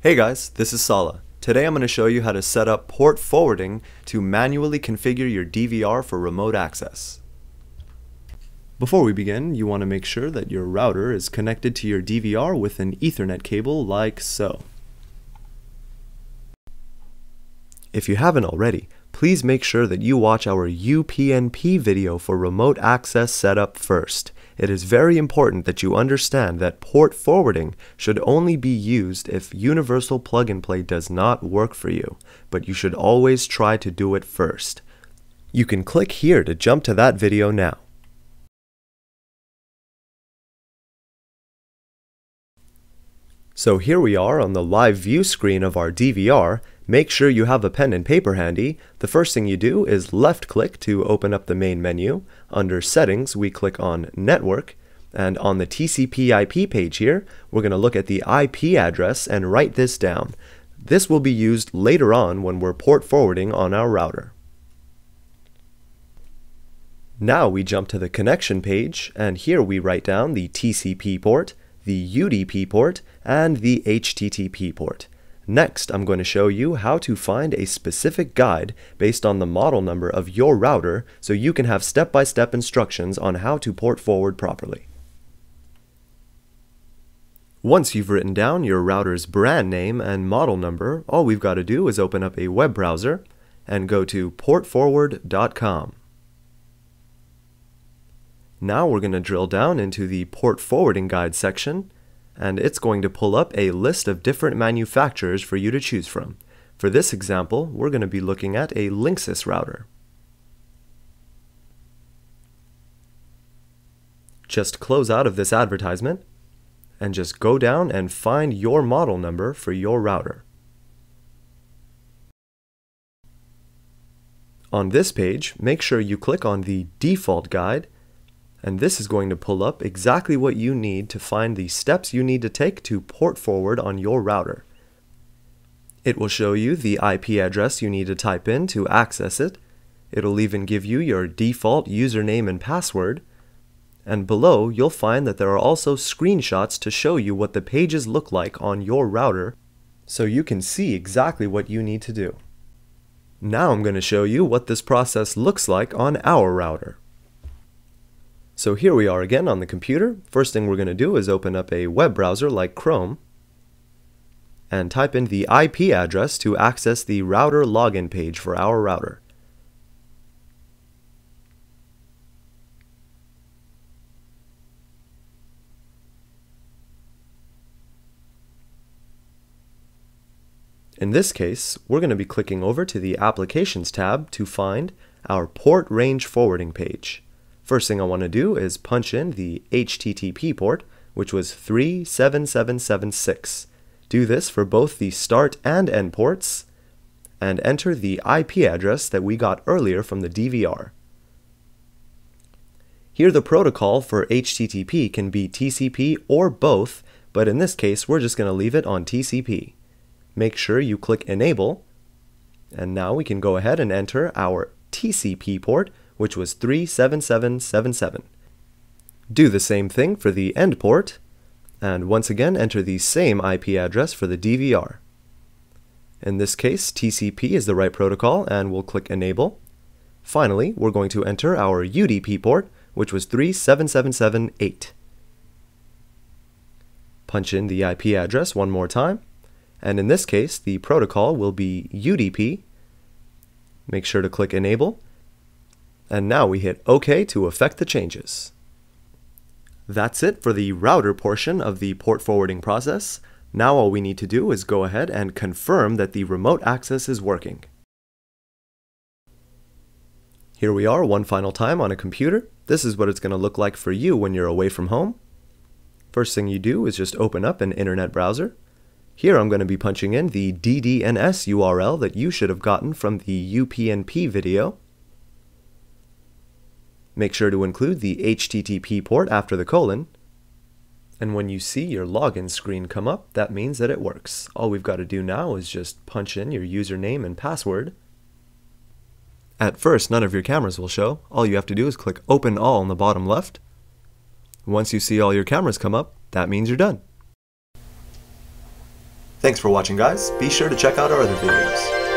Hey guys, this is Sala. Today I'm going to show you how to set up port forwarding to manually configure your DVR for remote access. Before we begin, you want to make sure that your router is connected to your DVR with an Ethernet cable like so. If you haven't already, please make sure that you watch our UPnP video for remote access setup first. It is very important that you understand that port forwarding should only be used if universal plug-and-play does not work for you, but you should always try to do it first. You can click here to jump to that video now. So here we are on the live view screen of our DVR. Make sure you have a pen and paper handy. The first thing you do is left-click to open up the main menu. Under Settings, we click on Network, and on the TCP/IP page here, we're going to look at the IP address and write this down. This will be used later on when we're port forwarding on our router. Now we jump to the connection page, and here we write down the TCP port, the UDP port, and the HTTP port. Next, I'm going to show you how to find a specific guide based on the model number of your router so you can have step-by-step instructions on how to port forward properly. Once you've written down your router's brand name and model number, all we've got to do is open up a web browser and go to portforward.com. Now we're going to drill down into the port forwarding guide section, and it's going to pull up a list of different manufacturers for you to choose from. For this example, we're going to be looking at a Linksys router. Just close out of this advertisement and just go down and find your model number for your router. On this page, make sure you click on the default guide, and this is going to pull up exactly what you need to find the steps you need to take to port forward on your router. It will show you the IP address you need to type in to access it. It'll even give you your default username and password. And below, you'll find that there are also screenshots to show you what the pages look like on your router, so you can see exactly what you need to do. Now I'm going to show you what this process looks like on our router. So here we are again on the computer. First thing we're going to do is open up a web browser like Chrome and type in the IP address to access the router login page for our router. In this case, we're going to be clicking over to the Applications tab to find our port range forwarding page. First thing I want to do is punch in the HTTP port, which was 37776. Do this for both the start and end ports, and enter the IP address that we got earlier from the DVR. Here the protocol for HTTP can be TCP or both, but in this case we're just going to leave it on TCP. Make sure you click Enable, and now we can go ahead and enter our TCP port, which was 37777. Do the same thing for the end port, and once again enter the same IP address for the DVR. In this case, TCP is the right protocol, and we'll click Enable. Finally, we're going to enter our UDP port, which was 37778. Punch in the IP address one more time, and in this case, the protocol will be UDP. Make sure to click Enable. And now we hit OK to effect the changes. That's it for the router portion of the port forwarding process. Now all we need to do is go ahead and confirm that the remote access is working. Here we are one final time on a computer. This is what it's going to look like for you when you're away from home. First thing you do is just open up an internet browser. Here I'm going to be punching in the DDNS URL that you should have gotten from the UPnP video. Make sure to include the HTTP port after the colon, and when you see your login screen come up, that means that it works. All we've got to do now is just punch in your username and password. At first, none of your cameras will show. All you have to do is click Open All on the bottom left. Once you see all your cameras come up, that means you're done. Thanks for watching, guys. Be sure to check out our other videos.